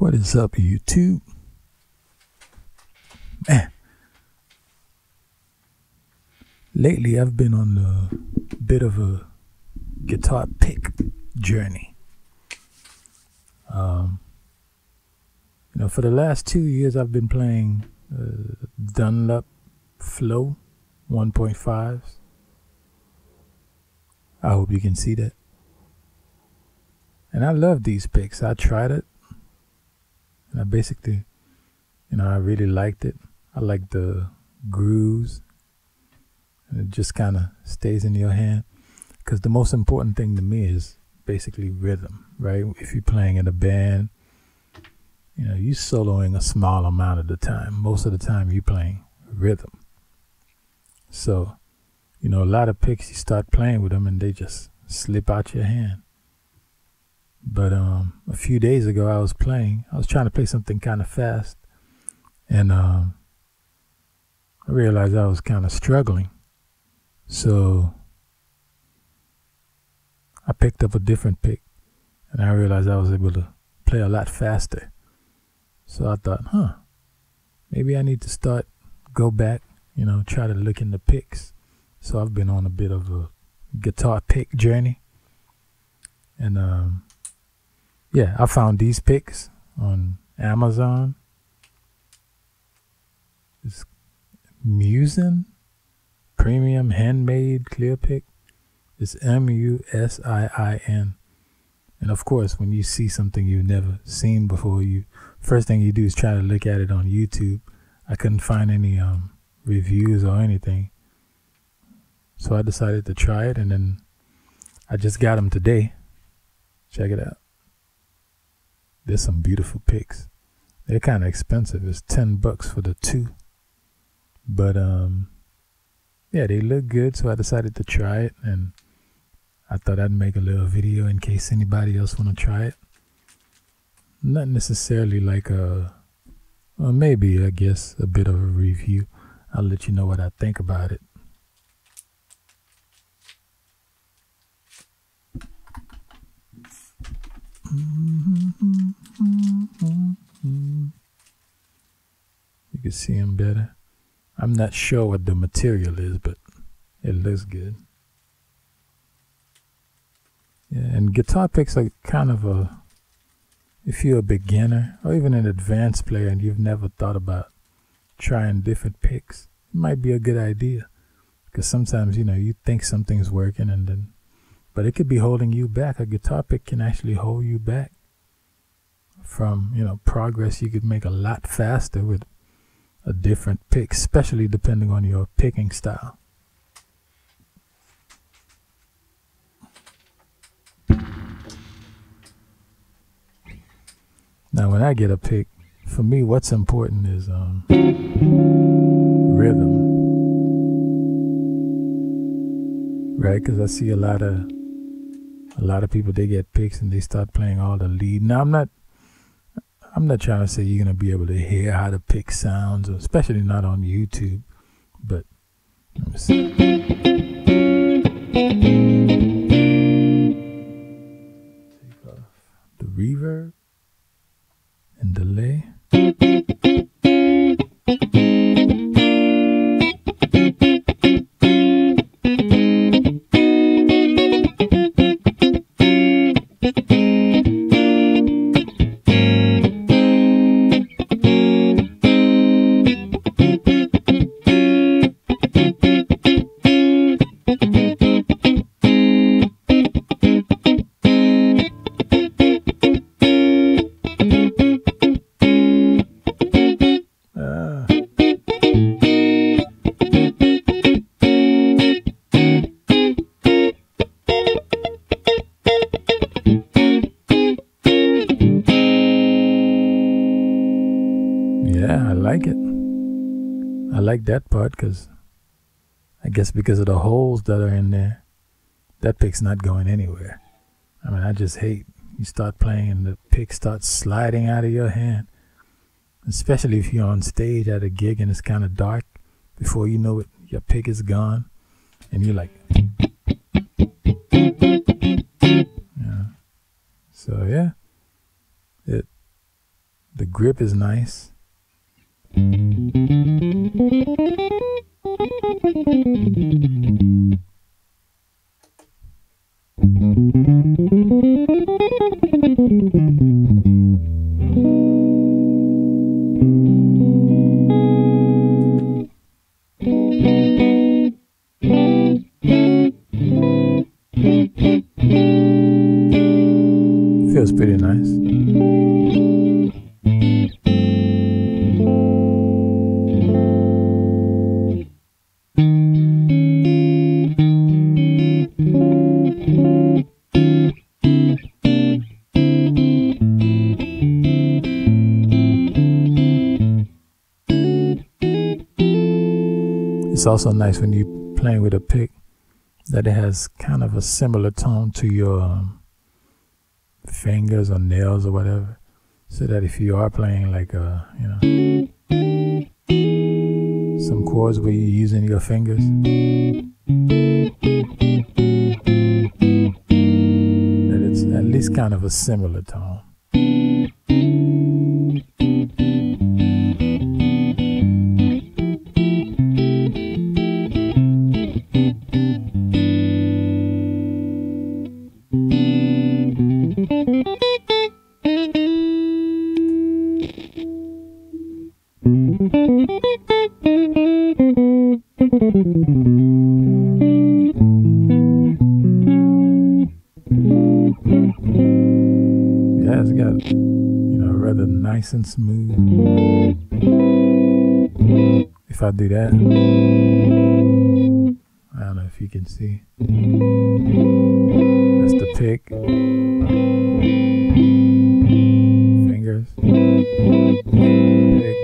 What is up, YouTube? Man, lately I've been on a bit of a guitar pick journey. You know, for the last 2 years I've been playing Dunlop Flow 1.5s. I hope you can see that. And I love these picks. I tried it, and I basically, you know, I really liked it. I like the grooves, and it just kind of stays in your hand. Because the most important thing to me is basically rhythm, right? If you're playing in a band, you know, you're soloing a small amount of the time. Most of the time, you're playing rhythm. So, you know, a lot of picks, you start playing with them, and they just slip out your hand. But a few days ago, I was trying to play something kind of fast, and I realized I was kind of struggling. So I picked up a different pick, and I realized I was able to play a lot faster. So I thought, maybe I need to go back, you know, try to look in the picks. So I've been on a bit of a guitar pick journey, and yeah, I found these picks on Amazon. It's Musiin Premium Handmade Clear Pick. It's M-U-S-I-I-N. And of course, when you see something you've never seen before, first thing you do is try to look at it on YouTube. I couldn't find any reviews or anything, so I decided to try it, and then I just got them today. Check it out. There's some beautiful picks. They're kind of expensive. It's $10 for the two. But yeah, they look good, so I decided to try it, and I thought I'd make a little video in case anybody else want to try it. Not necessarily like maybe, I guess, a bit of a review. I'll let you know what I think about it. You can see him better. I'm not sure what the material is, but it looks good. Yeah, and guitar picks are kind of if you're a beginner or even an advanced player and you've never thought about trying different picks, it might be a good idea, because sometimes, you know, you think something's working, and then but it could be holding you back. A guitar pick can actually hold you back from, you know, progress. You could make a lot faster with a different pick, especially depending on your picking style. Now, when I get a pick, for me, what's important is rhythm, right? Because I see a lot of people, they get picks and they start playing all the lead. Now, I'm not trying to say you're going to be able to hear how the pick sounds, especially not on YouTube, but let me see. Take off the reverb and delay. Yeah, I like it. I like that part because of the holes that are in there. That pick's not going anywhere. I mean, I just hate you start playing and the pick starts sliding out of your hand, especially if you're on stage at a gig and it's kind of dark. Before you know it, your pick is gone, and you're like, yeah. So yeah, The grip is nice. Feels pretty nice. It's also nice when you're playing with a pick that it has kind of a similar tone to your fingers or nails or whatever, so that if you are playing like a, some chords where you're using your fingers, that it's at least kind of a similar tone. It's got, rather nice and smooth. If I do that, I don't know if you can see. That's the pick. Fingers. Pick.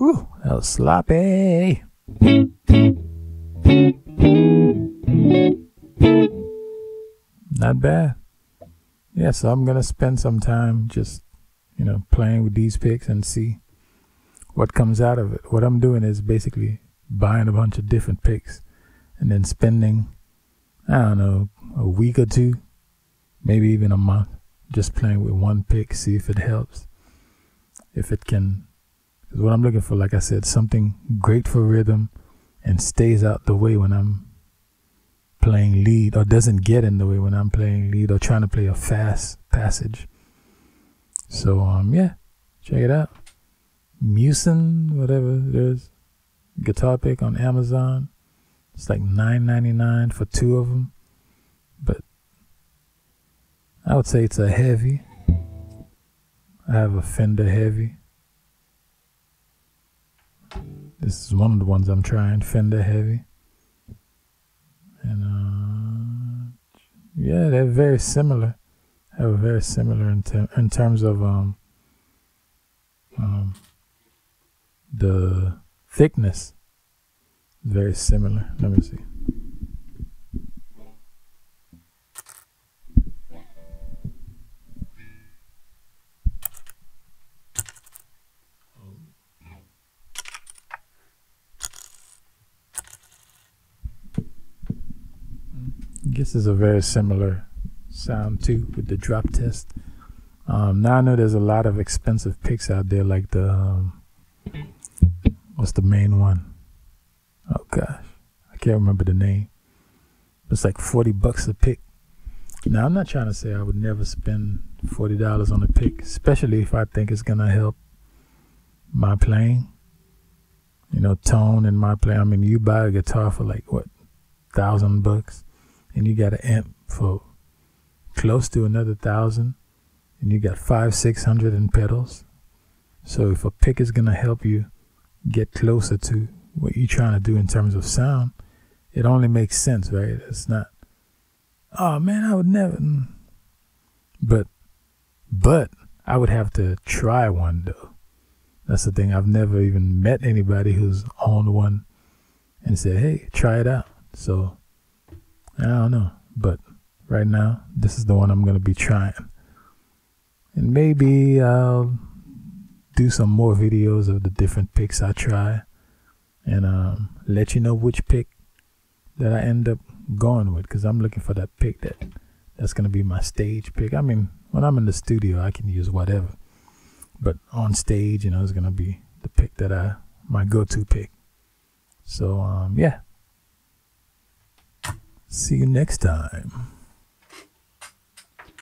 Ooh, that was sloppy. Not bad. Yeah, so I'm gonna spend some time just playing with these picks and see what comes out of it. What I'm doing is basically buying a bunch of different picks and then spending, I don't know, a week or two, maybe even a month, just playing with one pick, see if it helps, if it can, because what I'm looking for, like I said, something great for rhythm and stays out the way when I'm playing lead, or doesn't get in the way when I'm playing lead or trying to play a fast passage. So yeah, check it out. Musiin, whatever it is, guitar pick on Amazon. It's like $9.99 for two of them, but I would say it's a heavy. I have a Fender heavy. This is one of the ones I'm trying, Fender heavy. And yeah, they're very similar. They were very similar in terms of the thickness. Very similar. Let me see. This is a very similar sound too with the drop test. Now I know there's a lot of expensive picks out there, like the what's the main one? Oh gosh, I can't remember the name. It's like $40 a pick. Now I'm not trying to say I would never spend $40 on a pick, especially if I think it's gonna help my playing. Tone and my play. I mean, you buy a guitar for like what, $1,000? And you got an amp for close to another $1,000, and you got 500-600 in pedals. So if a pick is gonna help you get closer to what you're trying to do in terms of sound, it only makes sense, right? It's not oh man, I would never. But I would have to try one though. That's the thing. I've never even met anybody who's on one and said, hey, try it out. So I don't know. But right now, this is the one I'm going to be trying. And maybe I'll do some more videos of the different picks I try and let you know which pick that I end up going with, because I'm looking for that pick that's going to be my stage pick. I mean, when I'm in the studio, I can use whatever. But on stage, you know, it's going to be the pick that my go-to pick. So, yeah. See you next time.